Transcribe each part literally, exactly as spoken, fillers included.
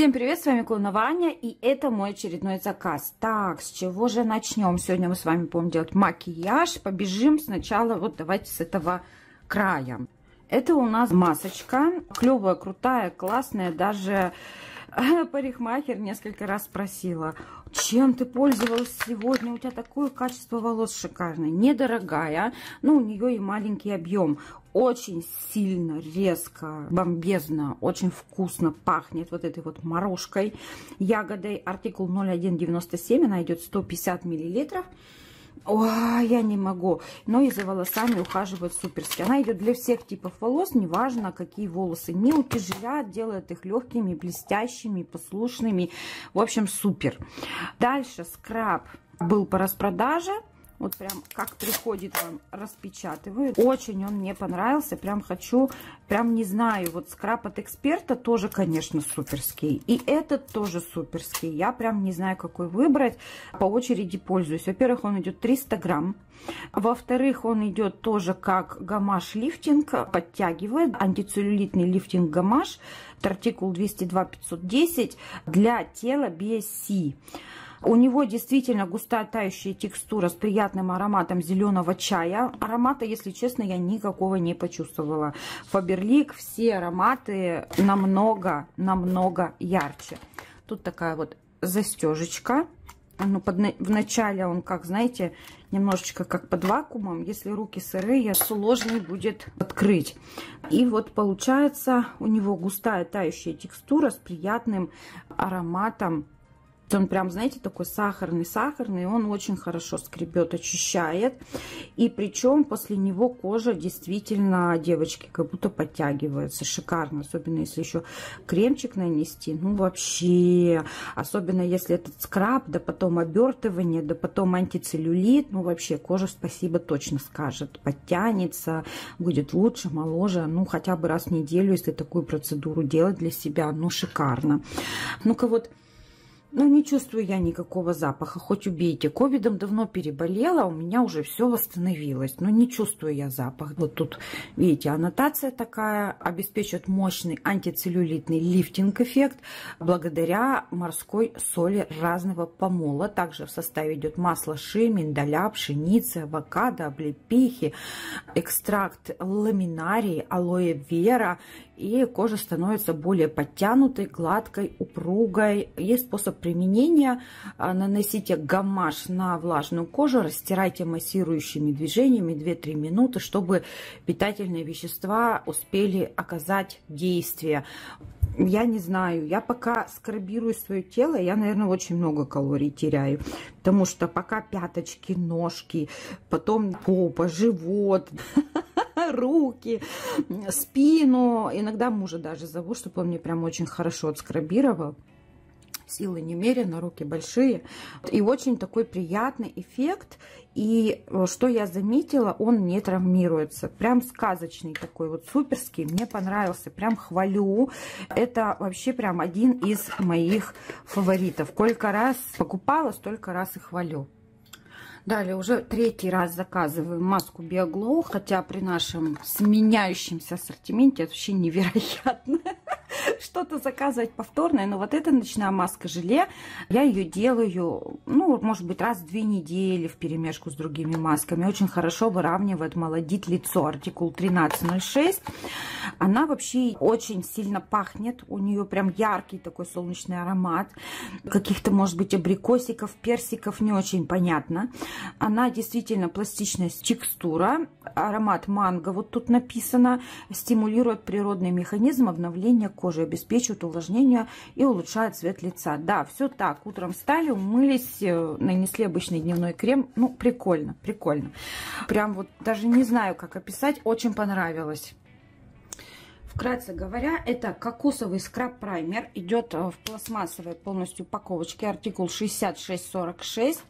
Всем привет, с вами Клонова Аня, и это мой очередной заказ. Так, с чего же начнем? Сегодня мы с вами будем делать макияж. Побежим сначала, вот давайте с этого края. Это у нас масочка, клевая, крутая, классная, даже парикмахер несколько раз спросила, чем ты пользовалась сегодня, у тебя такое качество волос шикарное, недорогая, но у нее и маленький объем, очень сильно, резко, бомбезно, очень вкусно пахнет вот этой вот морожкой, ягодой, артикул ноль один девяносто семь, она идет сто пятьдесят миллилитров. О, я не могу, но и за волосами ухаживают суперски. Она идет для всех типов волос, неважно какие волосы, не утяжеляет, делает их легкими, блестящими, послушными. В общем, супер. Дальше скраб был по распродаже. Вот прям как приходит вам, распечатываю. Очень он мне понравился. Прям хочу, прям не знаю. Вот скраб от эксперта тоже, конечно, суперский. И этот тоже суперский. Я прям не знаю, какой выбрать. По очереди пользуюсь. Во-первых, он идет триста грамм. Во-вторых, он идет тоже как гамаш лифтинг. Подтягивает. Антицеллюлитный лифтинг гамаш. Артикул двести два пятьсот десять. Для тела Беси. У него действительно густая тающая текстура с приятным ароматом зеленого чая. Аромата, если честно, я никакого не почувствовала. Фаберлик, все ароматы намного-намного ярче. Тут такая вот застежечка. Ну, под, вначале он, как знаете, немножечко как под вакуумом. Если руки сырые, сложно будет открыть. И вот получается у него густая тающая текстура с приятным ароматом. Он прям, знаете, такой сахарный-сахарный, он очень хорошо скребет, очищает. И причем после него кожа действительно, девочки, как будто подтягивается. Шикарно, особенно если еще кремчик нанести. Ну, вообще, особенно если этот скраб, да потом обертывание, да потом антицеллюлит. Ну, вообще, кожа спасибо точно скажет. Подтянется, будет лучше, моложе. Ну, хотя бы раз в неделю, если такую процедуру делать для себя. Ну, шикарно. Ну-ка вот... Ну, не чувствую я никакого запаха, хоть убейте. Ковидом давно переболела, у меня уже все восстановилось. Но не чувствую я запах. Вот тут, видите, аннотация такая. Обеспечивает мощный антицеллюлитный лифтинг-эффект благодаря морской соли разного помола. Также в составе идет масло ши, миндаля, пшеницы, авокадо, облепихи, экстракт ламинарии, алоэ вера. И кожа становится более подтянутой, гладкой, упругой. Есть способ применения. Наносите гамаш на влажную кожу, растирайте массирующими движениями две-три минуты, чтобы питательные вещества успели оказать действие. Я не знаю, я пока скрабирую свое тело, я, наверное, очень много калорий теряю, потому что пока пяточки, ножки, потом попа, живот... руки, спину. Иногда мужа даже зову, чтобы он мне прям очень хорошо отскрабировал. Силы немерено, руки большие. И очень такой приятный эффект. И что я заметила, он не травмируется. Прям сказочный такой вот, суперский. Мне понравился, прям хвалю. Это вообще прям один из моих фаворитов. Сколько раз покупала, столько раз и хвалю. Далее уже третий раз заказываю маску Биогло, хотя при нашем сменяющемся ассортименте это вообще невероятно. Что-то заказывать повторное, но вот эта ночная маска-желе, я ее делаю, ну, может быть, раз в две недели в перемешку с другими масками. Очень хорошо выравнивает, молодит лицо. Артикул тринадцать ноль шесть. Она вообще очень сильно пахнет. У нее прям яркий такой солнечный аромат. Каких-то, может быть, абрикосиков, персиков, не очень понятно. Она действительно пластичная текстура. Аромат манго, вот тут написано, стимулирует природный механизм обновления кожи, обеспечивает увлажнение и улучшает цвет лица. Да, все так. Утром встали, умылись, нанесли обычный дневной крем. Ну, прикольно, прикольно. Прям вот даже не знаю, как описать. Очень понравилось. Вкратце говоря, это кокосовый скраб-праймер. Идет в пластмассовой полностью упаковочке. Артикул шестьдесят шесть сорок шесть.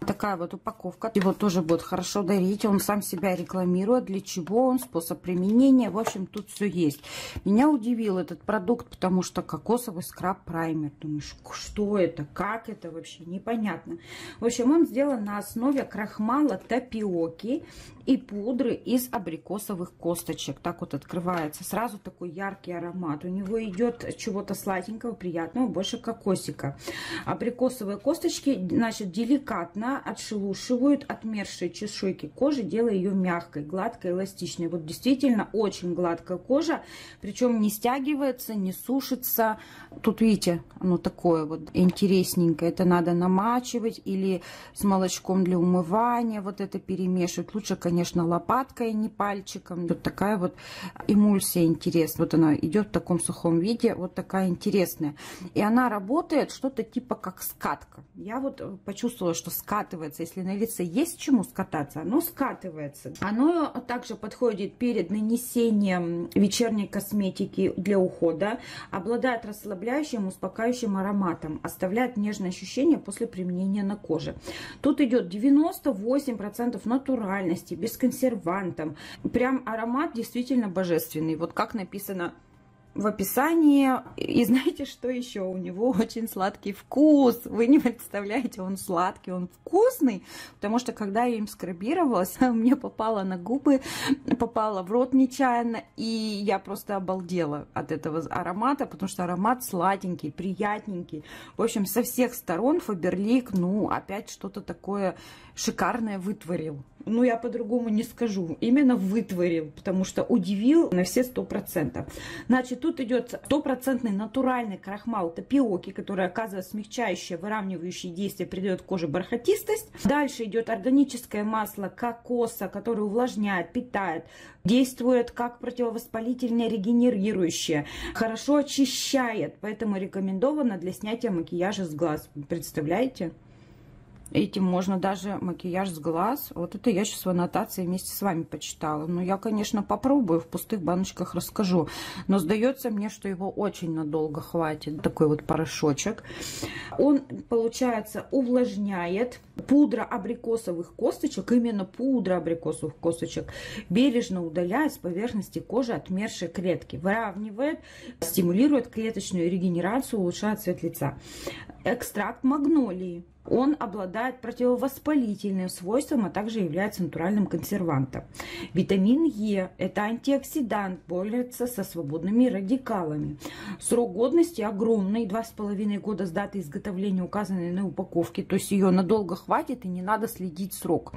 Такая вот упаковка. Его тоже будет хорошо дарить. Он сам себя рекламирует. Для чего он, способ применения. В общем, тут все есть. Меня удивил этот продукт, потому что кокосовый скраб-праймер. Думаешь, что это? Как это вообще? Непонятно. В общем, он сделан на основе крахмала тапиоки и пудры из абрикосовых косточек. Так вот открывается. Сразу такой яркий аромат. У него идет чего-то сладенького, приятного, больше кокосика. Абрикосовые косточки, значит, деликатно отшелушивают отмершие чешуйки кожи, делая ее мягкой, гладкой, эластичной. Вот действительно очень гладкая кожа, причем не стягивается, не сушится. Тут, видите, оно такое вот интересненькое. Это надо намачивать или с молочком для умывания вот это перемешивать. Лучше, конечно, лопаткой, не пальчиком. Вот такая вот эмульсия интересная. Вот она идет в таком сухом виде. Вот такая интересная. И она работает что-то типа как скатка. Я вот почувствовала, что скатывается. Если на лице есть чему скататься, оно скатывается. Оно также подходит перед нанесением вечерней косметики для ухода. Обладает расслабляющим, успокаивающим ароматом. Оставляет нежное ощущение после применения на коже. Тут идет девяносто восемь процентов натуральности, без консервантов. Прям аромат действительно божественный. Вот как написано в описании. И знаете, что еще? У него очень сладкий вкус. Вы не представляете, он сладкий, он вкусный. Потому что, когда я им скрабировалась, мне попало на губы, попало в рот нечаянно. И я просто обалдела от этого аромата, потому что аромат сладенький, приятненький. В общем, со всех сторон Фаберлик, ну, опять что-то такое шикарное вытворил. Ну, я по-другому не скажу. Именно вытворил, потому что удивил на все сто процентов. Значит, тут идет стопроцентный натуральный крахмал тапиоки, который оказывает смягчающее, выравнивающее действие, придает коже бархатистость. Дальше идет органическое масло кокоса, которое увлажняет, питает, действует как противовоспалительное, регенерирующее, хорошо очищает, поэтому рекомендовано для снятия макияжа с глаз. Представляете? Этим можно даже макияж с глаз. Вот это я сейчас в аннотации вместе с вами почитала. Но я, конечно, попробую, в пустых баночках расскажу. Но сдается мне, что его очень надолго хватит. Такой вот порошочек. Он, получается, увлажняет. Пудра абрикосовых косточек, именно пудра абрикосовых косточек, бережно удаляет с поверхности кожи отмершие клетки. Выравнивает, стимулирует клеточную регенерацию, улучшает цвет лица. Экстракт магнолии. Он обладает противовоспалительным свойством, а также является натуральным консервантом. Витамин Е – это антиоксидант, борется со свободными радикалами. Срок годности огромный, два с половиной года с даты изготовления указанной на упаковке. То есть ее надолго хватит и не надо следить срок.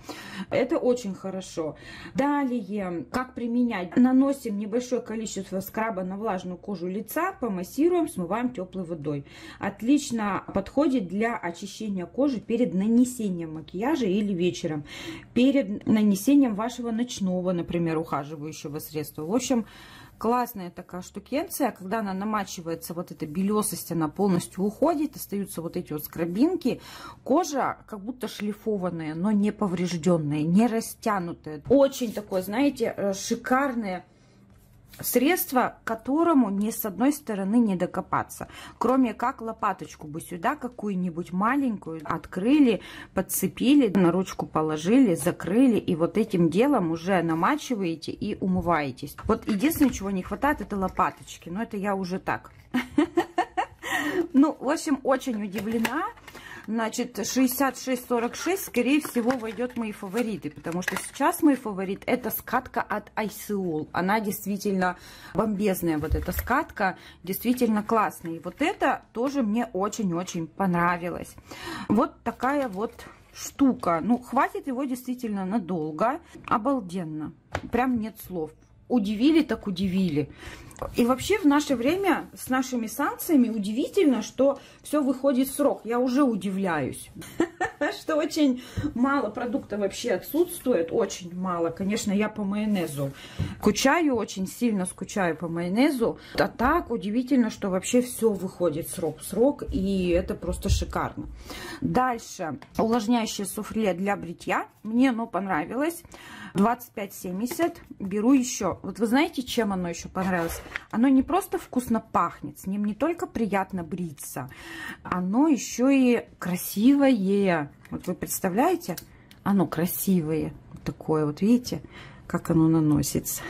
Это очень хорошо. Далее, как применять? Наносим небольшое количество скраба на влажную кожу лица, помассируем, смываем теплой водой. Отлично подходит для очищения кожи. Кожи перед нанесением макияжа или вечером, перед нанесением вашего ночного, например, ухаживающего средства. В общем, классная такая штукенция, когда она намачивается, вот эта белесость, она полностью уходит, остаются вот эти вот скрабинки. Кожа как будто шлифованная, но не поврежденная, не растянутая. Очень такое, знаете, шикарное средство, к которому ни с одной стороны не докопаться. Кроме как лопаточку бы сюда какую-нибудь маленькую открыли, подцепили, на ручку положили, закрыли. И вот этим делом уже намачиваете и умываетесь. Вот единственное, чего не хватает, это лопаточки. Но это я уже так. Ну, в общем, очень удивлена. Значит, шестьдесят шесть сорок шесть, скорее всего, войдет в мои фавориты, потому что сейчас мой фаворит — это скатка от Iseul. Она действительно бомбезная, вот эта скатка, действительно классная. И вот это тоже мне очень-очень понравилось. Вот такая вот штука. Ну, хватит его действительно надолго. Обалденно. Прям нет слов. Удивили так удивили. И вообще в наше время с нашими санкциями удивительно, что все выходит в срок. Я уже удивляюсь, что очень мало продуктов вообще отсутствует. Очень мало. Конечно, я по майонезу скучаю, очень сильно скучаю по майонезу. А так удивительно, что вообще все выходит в срок. Срок, и это просто шикарно. Дальше. Увлажняющее суфле для бритья. Мне оно понравилось. двадцать пять семьдесят. Беру еще. Вот вы знаете, чем оно еще понравилось? Оно не просто вкусно пахнет, с ним не только приятно бриться, оно еще и красивое. Вот вы представляете, оно красивое. Вот такое вот, видите, как оно наносится.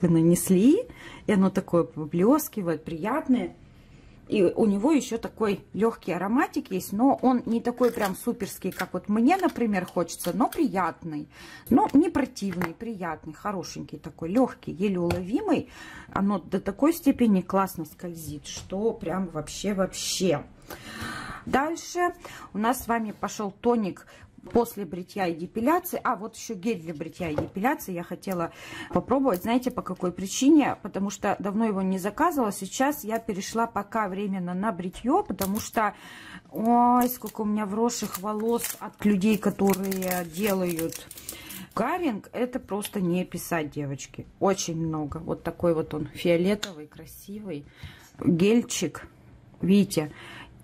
Вы нанесли, и оно такое поблескивает, приятное. И у него еще такой легкий ароматик есть, но он не такой прям суперский, как вот мне, например, хочется, но приятный. Но не противный, приятный, хорошенький такой, легкий, еле уловимый. Оно до такой степени классно скользит, что прям вообще-вообще. Дальше у нас с вами пошел тоник после бритья и депиляции. А, вот еще гель для бритья и депиляции я хотела попробовать. Знаете, по какой причине? Потому что давно его не заказывала. Сейчас я перешла пока временно на бритье, потому что, ой, сколько у меня вросших волос от людей, которые делают каринг. Это просто не писать, девочки. Очень много. Вот такой вот он фиолетовый, красивый гельчик. Видите?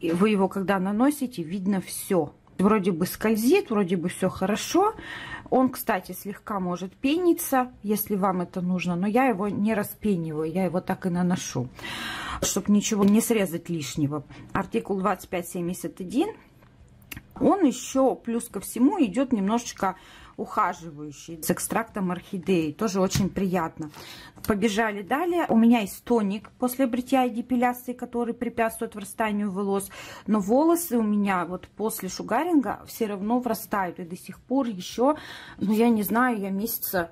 Вы его когда наносите, видно все. Вроде бы скользит, вроде бы все хорошо. Он, кстати, слегка может пениться, если вам это нужно. Но я его не распениваю, я его так и наношу, чтобы ничего не срезать лишнего. Артикул двадцать пять семьдесят один. Он еще, плюс ко всему, идет немножечко ухаживающий с экстрактом орхидеи. Тоже очень приятно. Побежали далее. У меня есть тоник после бритья и депиляции, который препятствует вырастанию волос. Но волосы у меня вот после шугаринга все равно вырастают. И до сих пор еще, ну я не знаю, я месяца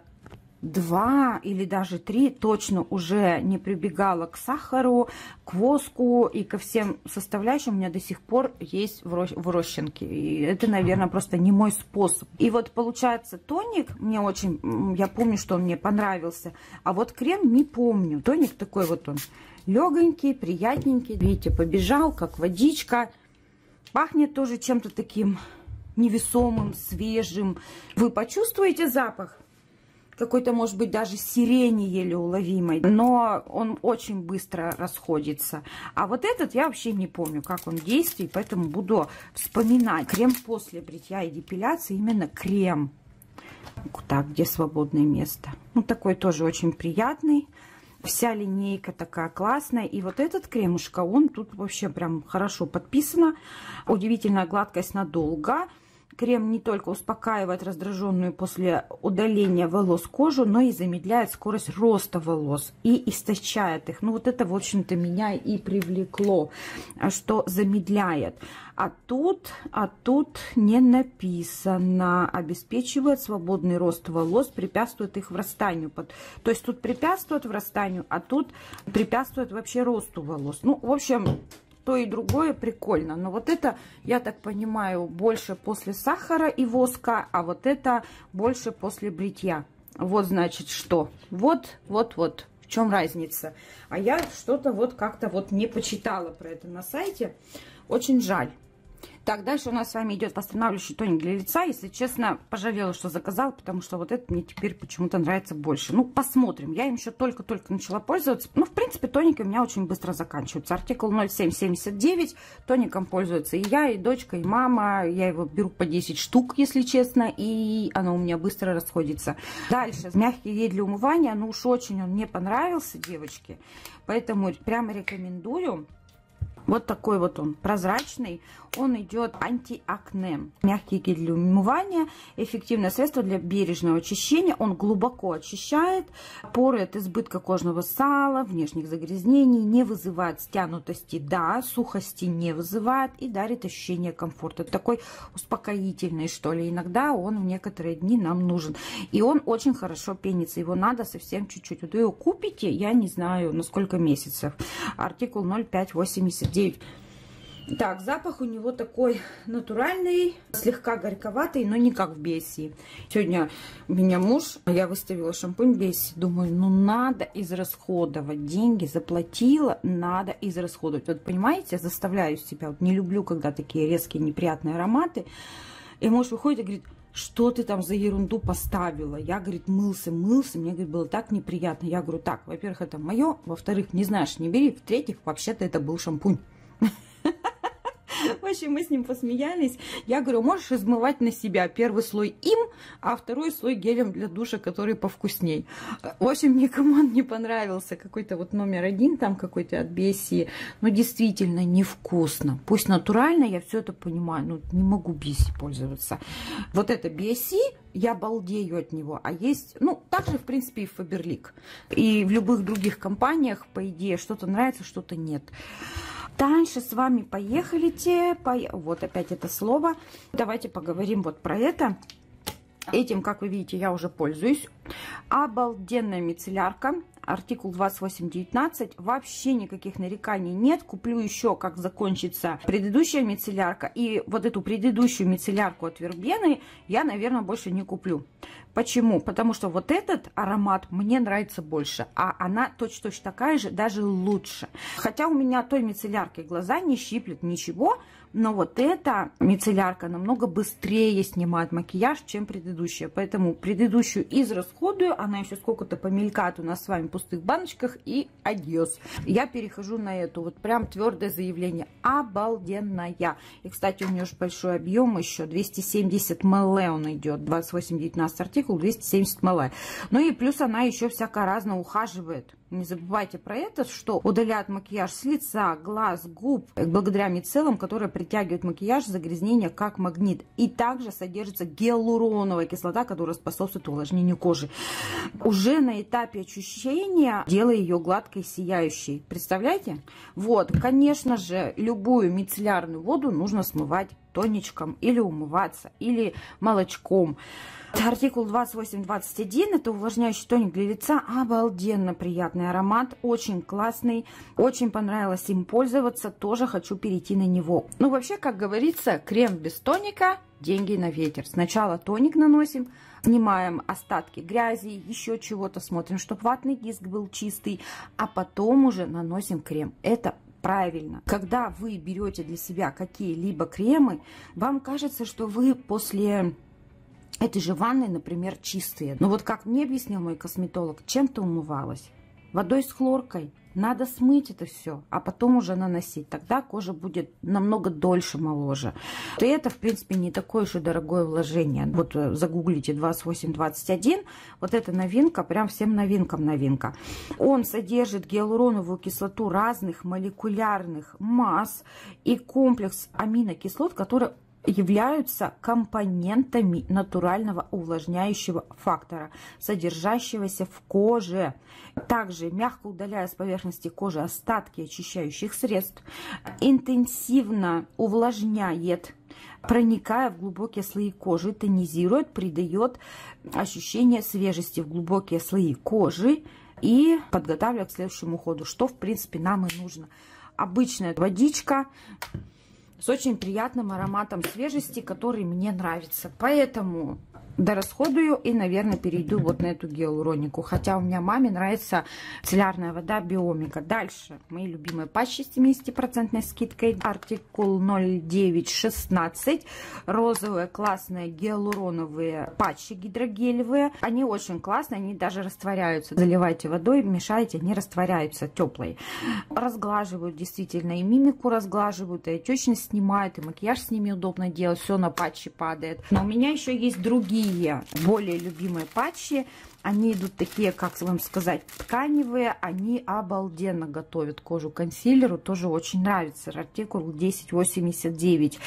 два или даже три точно уже не прибегала к сахару, к воску и ко всем составляющим. У меня до сих пор есть врощенки. И это, наверное, просто не мой способ. И вот получается тоник, мне очень, я помню, что он мне понравился, а вот крем не помню. Тоник такой вот он, легонький, приятненький. Видите, побежал, как водичка. Пахнет тоже чем-то таким невесомым, свежим. Вы почувствуете запах? Какой-то, может быть, даже сирени еле уловимой, но он очень быстро расходится. А вот этот я вообще не помню, как он действует, поэтому буду вспоминать. Крем после бритья и депиляции, именно крем. Так, где свободное место? Ну, такой тоже очень приятный. Вся линейка такая классная. И вот этот кремушка, он тут вообще прям хорошо подписано. Удивительная гладкость надолго. Крем не только успокаивает раздраженную после удаления волос кожу, но и замедляет скорость роста волос и истощает их. Ну вот это, в общем-то, меня и привлекло, что замедляет. А тут, а тут не написано. Обеспечивает свободный рост волос, препятствует их вырастанию. То есть тут препятствует вырастанию, а тут препятствует вообще росту волос. Ну, в общем, то и другое прикольно. Но вот это, я так понимаю, больше после сахара и воска, а вот это больше после бритья. Вот значит что. Вот, вот, вот. В чем разница? А я что-то вот как-то вот не почитала про это на сайте. Очень жаль. Так, дальше у нас с вами идет восстанавливающий тоник для лица. Если честно, пожалела, что заказала, потому что вот этот мне теперь почему-то нравится больше. Ну, посмотрим. Я им еще только-только начала пользоваться. Ну, в принципе, тоники у меня очень быстро заканчиваются. Артикул ноль семь семьдесят девять. Тоником пользуются и я, и дочка, и мама. Я его беру по десять штук, если честно, и оно у меня быстро расходится. Дальше. Мягкий гель для умывания. Ну, уж очень он мне понравился, девочки. Поэтому прямо рекомендую. Вот такой вот он, прозрачный. Он идет антиакне. Мягкий гель для умывания. Эффективное средство для бережного очищения. Он глубоко очищает поры от избытка кожного сала, внешних загрязнений. Не вызывает стянутости, да, сухости не вызывает. И дарит ощущение комфорта. Такой успокоительный, что ли. Иногда он в некоторые дни нам нужен. И он очень хорошо пенится. Его надо совсем чуть-чуть. Вот вы его купите, я не знаю, на сколько месяцев. Артикул ноль пять восемьдесят девять. Так, запах у него такой натуральный, слегка горьковатый, но не как в Беси. Сегодня у меня муж, я выставила шампунь Беси, думаю, ну надо израсходовать, деньги заплатила, надо израсходовать. Вот понимаете, заставляю себя, вот не люблю, когда такие резкие неприятные ароматы. И муж выходит и говорит: что ты там за ерунду поставила? Я, говорит, мылся, мылся, мне, говорит, было так неприятно. Я говорю: так, во-первых, это мое, во-вторых, не знаешь, не бери, в-третьих, вообще-то это был шампунь. В общем, мы с ним посмеялись. Я говорю: можешь измывать на себя первый слой им, а второй слой гелем для душа, который повкусней. В общем, никому он не понравился. Какой-то вот номер один там какой-то от Беси. Но действительно невкусно. Пусть натурально, я все это понимаю. Но не могу Беси пользоваться. Вот это Беси, я балдею от него. А есть, ну, также, в принципе, и в Фаберлик. И в любых других компаниях, по идее, что-то нравится, что-то нет. Дальше с вами поехали те, по... вот опять это слово. Давайте поговорим вот про это. Этим, как вы видите, я уже пользуюсь. Обалденная мицеллярка. Артикул двадцать восемь девятнадцать. Вообще никаких нареканий нет. Куплю еще, как закончится предыдущая мицеллярка. И вот эту предыдущую мицеллярку от Вербены я, наверное, больше не куплю. Почему? Потому что вот этот аромат мне нравится больше. А она точь-точь такая же, даже лучше. Хотя у меня той мицелляркой глаза не щиплет ничего. Но вот эта мицеллярка намного быстрее снимает макияж, чем предыдущая. Поэтому предыдущую израсходую. Она еще сколько-то помелькает у нас с вами в пустых баночках. И адьос. Я перехожу на эту. Вот прям твердое заявление. Обалденная. И, кстати, у нее же большой объем еще. двести семьдесят миллилитров он идет. двадцать восемь девятнадцать артикул, двести семьдесят миллилитров. Ну и плюс она еще всяко-разно ухаживает. Не забывайте про это, что удаляет макияж с лица, глаз, губ, благодаря мицеллам, которые притягивают макияж, загрязнение как магнит. И также содержится гиалуроновая кислота, которая способствует увлажнению кожи. Уже на этапе очищения делая ее гладкой, сияющей. Представляете? Вот, конечно же, любую мицеллярную воду нужно смывать тоничком или умываться, или молочком. Артикул двадцать восемь двадцать один, это увлажняющий тоник для лица, обалденно приятный аромат, очень классный, очень понравилось им пользоваться, тоже хочу перейти на него. Ну вообще, как говорится, крем без тоника, деньги на ветер. Сначала тоник наносим, снимаем остатки грязи, еще чего-то, смотрим, чтобы ватный диск был чистый, а потом уже наносим крем. Это правильно. Когда вы берете для себя какие-либо кремы, вам кажется, что вы после этой же ванны, например, чистые. Но вот как мне объяснил мой косметолог, чем-то умывалась. Водой с хлоркой. Надо смыть это все, а потом уже наносить. Тогда кожа будет намного дольше, моложе. И это, в принципе, не такое уж и дорогое вложение. Вот загуглите двадцать восемь двадцать один. Вот эта новинка, прям всем новинкам новинка. Он содержит гиалуроновую кислоту разных молекулярных масс и комплекс аминокислот, которые являются компонентами натурального увлажняющего фактора, содержащегося в коже. Также мягко удаляя с поверхности кожи остатки очищающих средств, интенсивно увлажняет, проникая в глубокие слои кожи, тонизирует, придает ощущение свежести в глубокие слои кожи и подготавливает к следующему ходу, что, в принципе, нам и нужно. Обычная водичка с очень приятным ароматом свежести, который мне нравится. Поэтому дорасходую и, наверное, перейду вот на эту гиалуронику. Хотя у меня маме нравится целлярная вода Биомика. Дальше мои любимые патчи с семидесятипроцентной скидкой. Артикул ноль девять шестнадцать. Розовые классные гиалуроновые патчи гидрогелевые. Они очень классные, они даже растворяются. Заливайте водой, мешайте, они растворяются теплые. Разглаживают действительно и мимику, разглаживают, и отечность снимают, и макияж с ними удобно делать, все на патчи падает. Но у меня еще есть другие, более любимые патчи. Они идут такие, как вам сказать, тканевые. Они обалденно готовят кожу к консилеру. Тоже очень нравится. Артикул десять восемьдесят девять.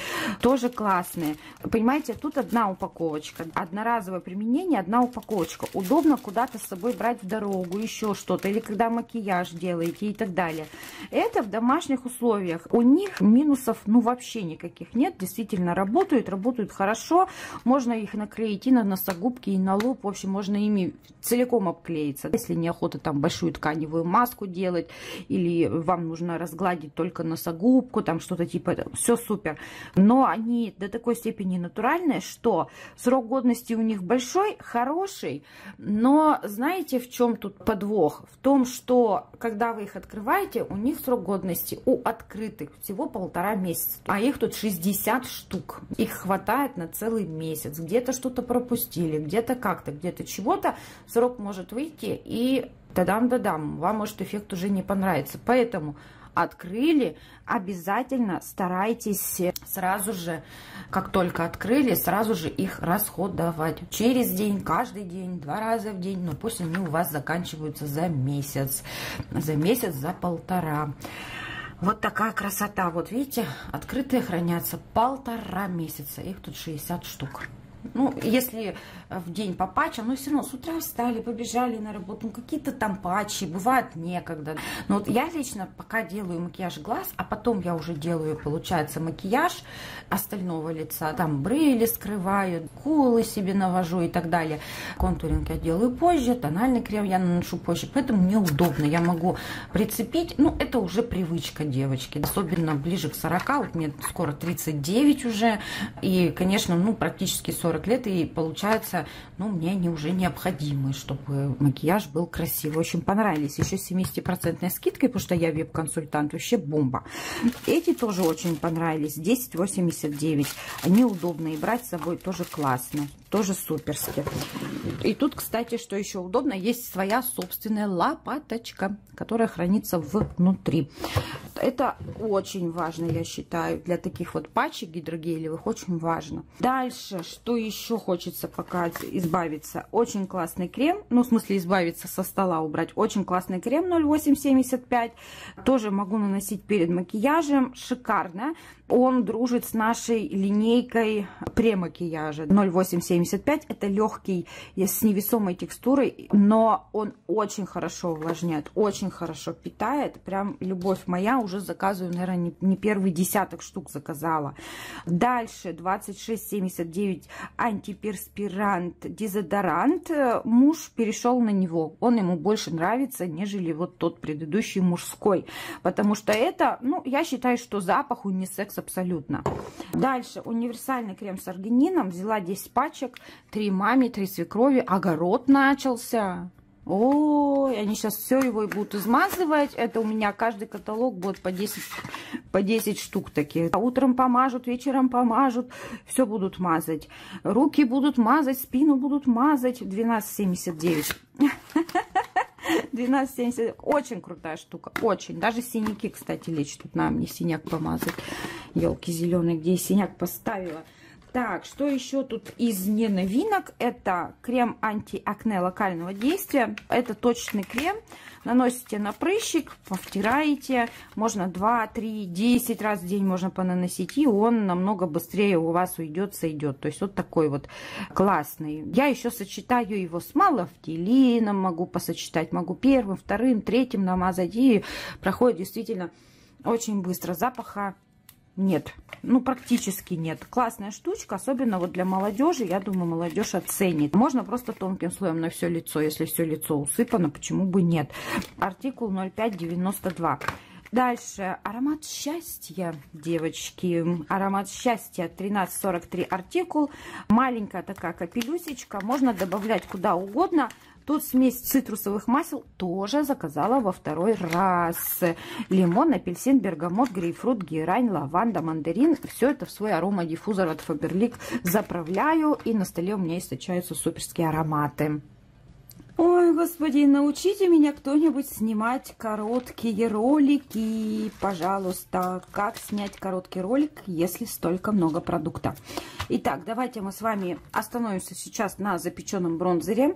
Тоже классные. Понимаете, тут одна упаковочка. Одноразовое применение, одна упаковочка. Удобно куда-то с собой брать в дорогу, еще что-то. Или когда макияж делаете и так далее. Это в домашних условиях. У них минусов, ну, вообще никаких нет. Действительно, работают. Работают хорошо. Можно их наклеить и на носогубки, и на лоб. В общем, можно ими целиком обклеиться, если неохота там большую тканевую маску делать, или вам нужно разгладить только носогубку, там что-то типа этого. Все супер. Но они до такой степени натуральные, что срок годности у них большой, хороший, но знаете, в чем тут подвох? В том, что когда вы их открываете, у них срок годности у открытых всего полтора месяца, а их тут шестьдесят штук. Их хватает на целый месяц. Где-то что-то пропустили, где-то как-то, где-то чего-то. Срок может выйти, и тадам-дадам, вам, может, эффект уже не понравится. Поэтому открыли, обязательно старайтесь сразу же, как только открыли, сразу же их расходовать. Через день, каждый день, два раза в день. Но пусть они у вас заканчиваются за месяц, за месяц, за полтора. Вот такая красота. Вот видите, открытые хранятся полтора месяца. Их тут шестьдесят штук. Ну, если в день по патчам, но все равно с утра встали, побежали на работу, ну, какие-то там патчи, бывает некогда. Но вот я лично пока делаю макияж глаз, а потом я уже делаю, получается, макияж остального лица. Там брыли скрываю, кулы себе навожу и так далее. Контуринг я делаю позже, тональный крем я наношу позже, поэтому мне удобно. Я могу прицепить, ну, это уже привычка, девочки, особенно ближе к сорока, вот мне скоро тридцать девять уже, и, конечно, ну, практически сорок лет, и получается, ну, мне они уже необходимы, чтобы макияж был красивый. Очень понравились. Еще с семидесятипроцентной скидкой, потому что я веб-консультант, вообще бомба. Эти тоже очень понравились. десять восемьдесят девять. Они удобные, брать с собой тоже классно. Тоже суперски. И тут, кстати, что еще удобно, есть своя собственная лопаточка, которая хранится внутри. Это очень важно, я считаю, для таких вот патчей гидрогелевых очень важно. Дальше, что еще хочется пока избавиться? Очень классный крем, ну, в смысле избавиться, со стола убрать. Очень классный крем ноль восемь семьдесят пять. Тоже могу наносить перед макияжем. Шикарно. Он дружит с нашей линейкой премакияжа. ноль восемь семьдесят пять. Это легкий, с невесомой текстурой, но он очень хорошо увлажняет, очень хорошо питает. Прям любовь моя, уже заказываю, наверное, не первый десяток штук заказала. Дальше двадцать шесть семьдесят девять. Антиперспирант, дезодорант. Муж перешел на него. Он ему больше нравится, нежели вот тот предыдущий мужской. Потому что это, ну, я считаю, что запах унисекс абсолютно. Дальше универсальный крем с аргинином. Взяла десять пачек. Три маме, три свекрови. Огород начался. Ой, они сейчас все его и будут измазывать. Это у меня каждый каталог будет по десять штук таких. Утром помажут, вечером помажут. Все будут мазать. Руки будут мазать, спину будут мазать. двенадцать семьдесят девять. двенадцать семьдесят девять. Очень крутая штука. Очень. Даже синяки, кстати, лечат. Тут надо мне синяк помазать. Елки зеленые, где я синяк поставила. Так, что еще тут из неновинок? Это крем антиакне локального действия. Это точечный крем. Наносите на прыщик, повтираете. Можно два, три, десять раз в день можно понаносить. И он намного быстрее у вас уйдет, сойдет. То есть вот такой вот классный. Я еще сочетаю его с малофтелином. Могу посочетать. Могу первым, вторым, третьим намазать. И проходит действительно очень быстро. Запаха нет, ну практически нет. Классная штучка, особенно вот для молодежи. Я думаю, молодежь оценит. Можно просто тонким слоем на все лицо. Если все лицо усыпано, почему бы нет? Артикул ноль пять девяносто два. Дальше аромат счастья, девочки. Аромат счастья тринадцать сорок три артикул. Маленькая такая капелюсечка. Можно добавлять куда угодно. Тут смесь цитрусовых масел тоже заказала во второй раз. Лимон, апельсин, бергамот, грейпфрут, герань, лаванда, мандарин. Все это в свой аромадиффузор от Фаберлик заправляю. И на столе у меня источаются суперские ароматы. Ой, господи, научите меня кто-нибудь снимать короткие ролики, пожалуйста. Как снять короткий ролик, если столько много продукта? Итак, давайте мы с вами остановимся сейчас на запеченном бронзере.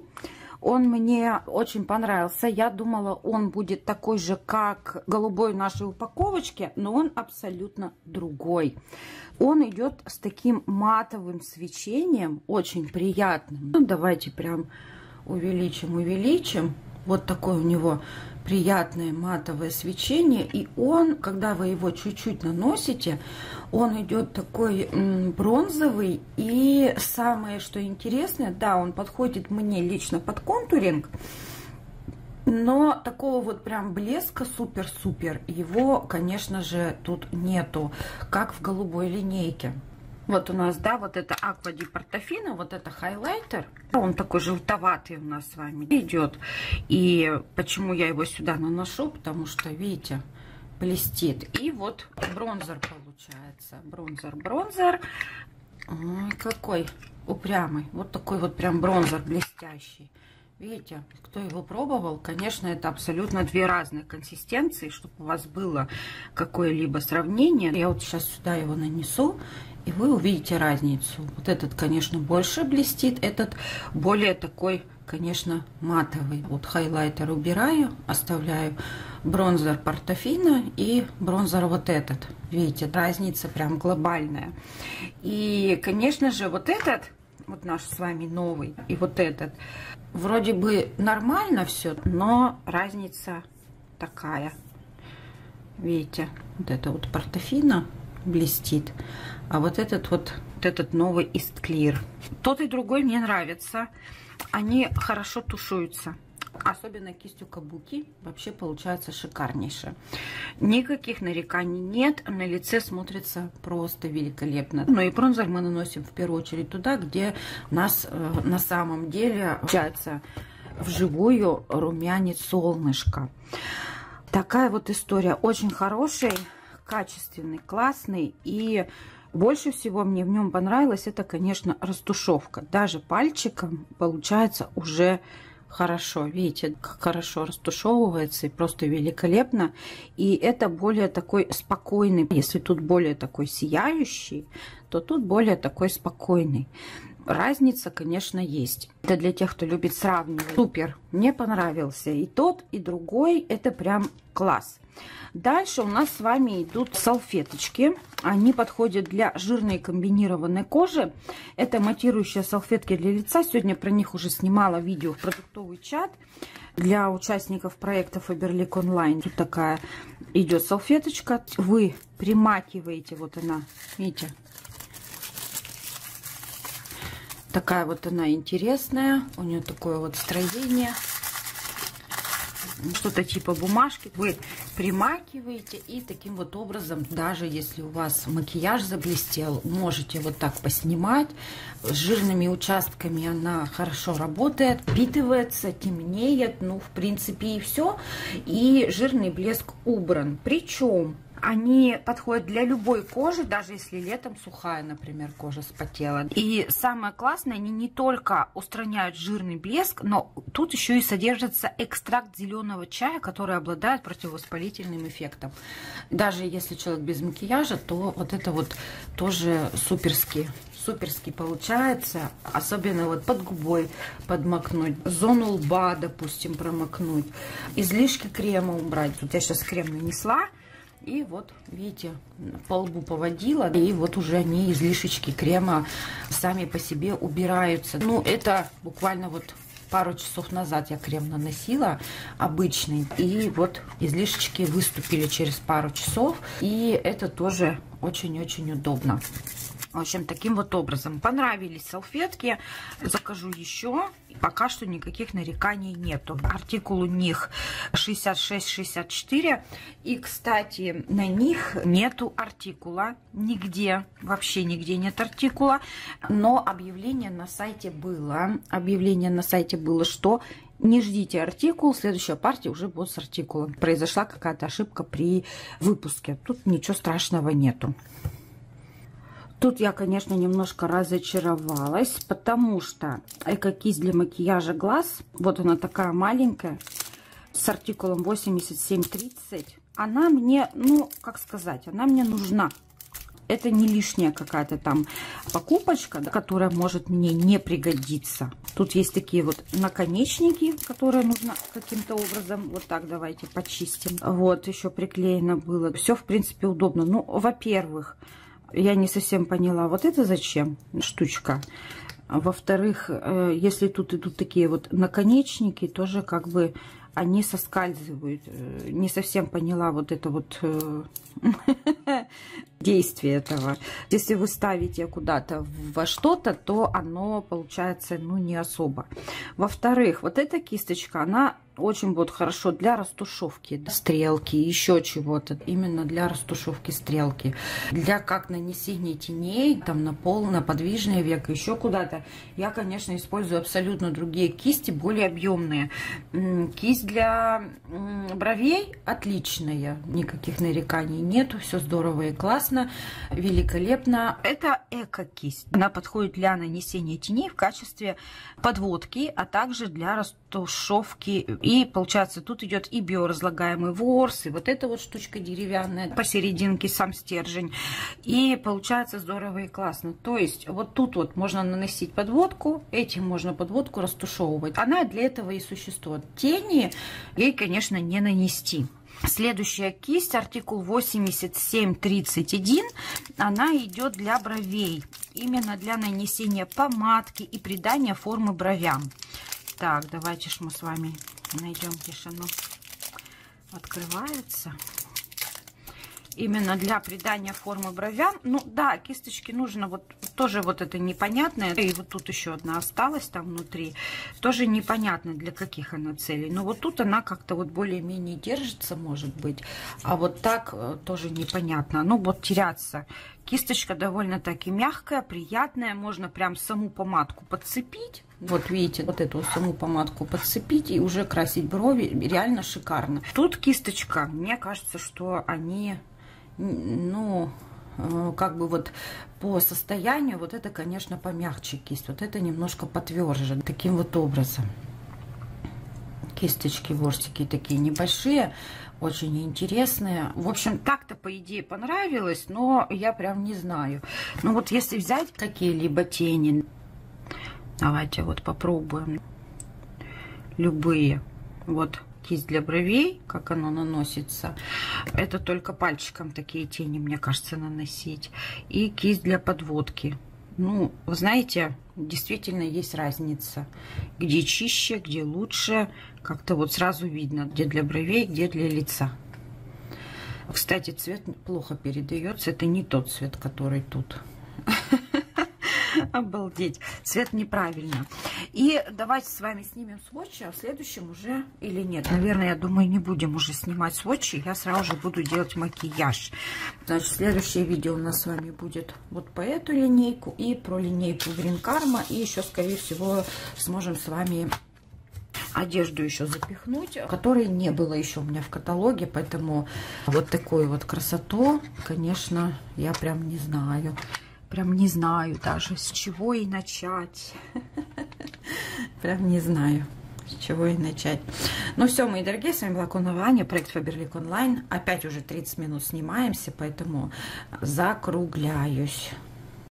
Он мне очень понравился. Я думала, он будет такой же, как голубой в нашей упаковочке, но он абсолютно другой. Он идет с таким матовым свечением, очень приятным. Ну, давайте прям увеличим, увеличим. Вот такое у него приятное матовое свечение. И он, когда вы его чуть-чуть наносите, он идет такой бронзовый. И самое, что интересное, да, он подходит мне лично под контуринг, но такого вот прям блеска супер-супер его, конечно же, тут нету, как в голубой линейке. Вот у нас, да, вот это Аква Ди Портофино, вот это хайлайтер. Он такой желтоватый у нас с вами идет. И почему я его сюда наношу? Потому что, видите, блестит. И вот бронзер получается. Бронзер, бронзер. Ой, какой упрямый. Вот такой вот прям бронзер блестящий. Видите, кто его пробовал, конечно, это абсолютно две разные консистенции, чтобы у вас было какое-либо сравнение. Я вот сейчас сюда его нанесу, и вы увидите разницу. Вот этот, конечно, больше блестит, этот более такой, конечно, матовый. Вот хайлайтер убираю, оставляю бронзер Портофино и бронзер вот этот. Видите, разница прям глобальная. И, конечно же, вот этот... вот наш с вами новый и вот этот, вроде бы нормально все, но разница такая. Видите, вот это вот портофино блестит, а вот этот вот, вот этот новый East Clear. Тот и другой мне нравится, они хорошо тушуются. Особенно кистью кабуки, вообще получается шикарнейше. Никаких нареканий нет, на лице смотрится просто великолепно. Ну и бронзер мы наносим в первую очередь туда, где нас э, на самом деле получается вживую румянец солнышко. Такая вот история. Очень хороший, качественный, классный. И больше всего мне в нем понравилось, это, конечно, растушевка. Даже пальчиком получается уже хорошо, видите, как хорошо растушевывается и просто великолепно. И это более такой спокойный. Если тут более такой сияющий, то тут более такой спокойный. Разница, конечно, есть. Это для тех, кто любит сравнивать. Супер, мне понравился и тот, и другой. Это прям класс. Дальше у нас с вами идут салфеточки. Они подходят для жирной комбинированной кожи. Это матирующие салфетки для лица. Сегодня про них уже снимала видео в продуктовый чат для участников проекта Фаберлик онлайн. Тут такая идет салфеточка. Вы примакиваете, вот она, видите, такая вот она интересная. У нее такое вот строение. Что-то типа бумажки. Вы примакиваете и таким вот образом, даже если у вас макияж заблестел, можете вот так поснимать. С жирными участками она хорошо работает, впитывается, темнеет. Ну, в принципе, и все. И жирный блеск убран. Причем они подходят для любой кожи, даже если летом сухая, например, кожа спотела. И самое классное, они не только устраняют жирный блеск, но тут еще и содержится экстракт зеленого чая, который обладает противовоспалительным эффектом. Даже если человек без макияжа, то вот это вот тоже суперски. Суперски получается, особенно вот под губой подмакнуть, зону лба, допустим, промокнуть, излишки крема убрать. Вот я сейчас крем нанесла. И вот, видите, по лбу поводила, и вот уже они, излишечки крема, сами по себе убираются. Ну, это буквально вот пару часов назад я крем наносила обычный, и вот излишечки выступили через пару часов, и это тоже очень-очень удобно. В общем, таким вот образом. Понравились салфетки, закажу еще. Пока что никаких нареканий нету. Артикул у них шестьдесят шесть шестьдесят четыре. И, кстати, на них нету артикула нигде. Вообще нигде нет артикула. Но объявление на сайте было. Объявление на сайте было, что не ждите артикул, следующая партия уже будет с артикулом. Произошла какая-то ошибка при выпуске. Тут ничего страшного нету. Тут я, конечно, немножко разочаровалась, потому что экокисть для макияжа глаз, вот она такая маленькая, с артикулом восемьдесят семь тридцать, она мне, ну, как сказать, она мне нужна. Это не лишняя какая-то там покупочка, которая может мне не пригодиться. Тут есть такие вот наконечники, которые нужно каким-то образом. Вот так давайте почистим. Вот еще приклеено было. Все, в принципе, удобно. Ну, во-первых, я не совсем поняла, вот это зачем штучка. Во-вторых, если тут идут такие вот наконечники, тоже как бы они соскальзывают. Не совсем поняла вот это вот действие этого. Если вы ставите куда-то во что-то, то оно получается, ну, не особо. Во-вторых, вот эта кисточка, она очень будет хорошо для растушевки, да, стрелки, еще чего-то. Именно для растушевки стрелки. Для как нанесения теней, там на пол, на подвижное веко, еще куда-то. Я, конечно, использую абсолютно другие кисти, более объемные. Кисть для бровей отличная. Никаких нареканий нету. Все здорово и классно. Великолепно. Это эко-кисть. Она подходит для нанесения теней в качестве подводки, а также для растушевки. И получается, тут идет и биоразлагаемый ворс, и вот эта вот штучка деревянная, посерединке сам стержень. И получается здорово и классно. То есть вот тут вот можно наносить подводку, этим можно подводку растушевывать. Она для этого и существует. Тени ей, конечно, не нанести. Следующая кисть, артикул восемьдесят семь тридцать один, она идет для бровей, именно для нанесения помадки и придания формы бровям. Так, давайте ж мы с вами найдем, где же оно открывается. Именно для придания формы бровям. Ну да, кисточки нужно, вот тоже вот это непонятное. И вот тут еще одна осталась там внутри. Тоже непонятно, для каких она целей. Но вот тут она как-то вот более-менее держится, может быть. А вот так тоже непонятно. Ну вот теряться. Кисточка довольно-таки мягкая, приятная. Можно прям саму помадку подцепить. Вот видите, вот эту саму помадку подцепить и уже красить брови. Реально шикарно. Тут кисточка, мне кажется, что они... Ну, как бы вот по состоянию, вот это, конечно, помягче кисть. Вот это немножко потверже. Таким вот образом. Кисточки, ворсики такие небольшие, очень интересные. В общем, так-то, по идее, понравилось, но я прям не знаю. Ну, вот если взять какие-либо тени, давайте вот попробуем. Любые. Вот. Кисть для бровей, как оно наносится. Это только пальчиком такие тени, мне кажется, наносить. И кисть для подводки. Ну, вы знаете, действительно есть разница. Где чище, где лучше. Как-то вот сразу видно, где для бровей, где для лица. Кстати, цвет плохо передается. Это не тот цвет, который тут. Обалдеть, цвет неправильно. И давайте с вами снимем свотчи, а в следующем уже или нет. Наверное, я думаю, не будем уже снимать свотчи. Я сразу же буду делать макияж. Значит, следующее видео у нас с вами будет вот по эту линейку и про линейку Green Karma. И еще, скорее всего, сможем с вами одежду еще запихнуть, которой не было еще у меня в каталоге. Поэтому вот такую вот красоту, конечно, я прям не знаю. Прям не знаю даже, с чего и начать. Прям не знаю, с чего и начать. Ну все, мои дорогие, с вами была Клонова Аня, проект Фаберлик онлайн. Опять уже тридцать минут снимаемся, поэтому закругляюсь.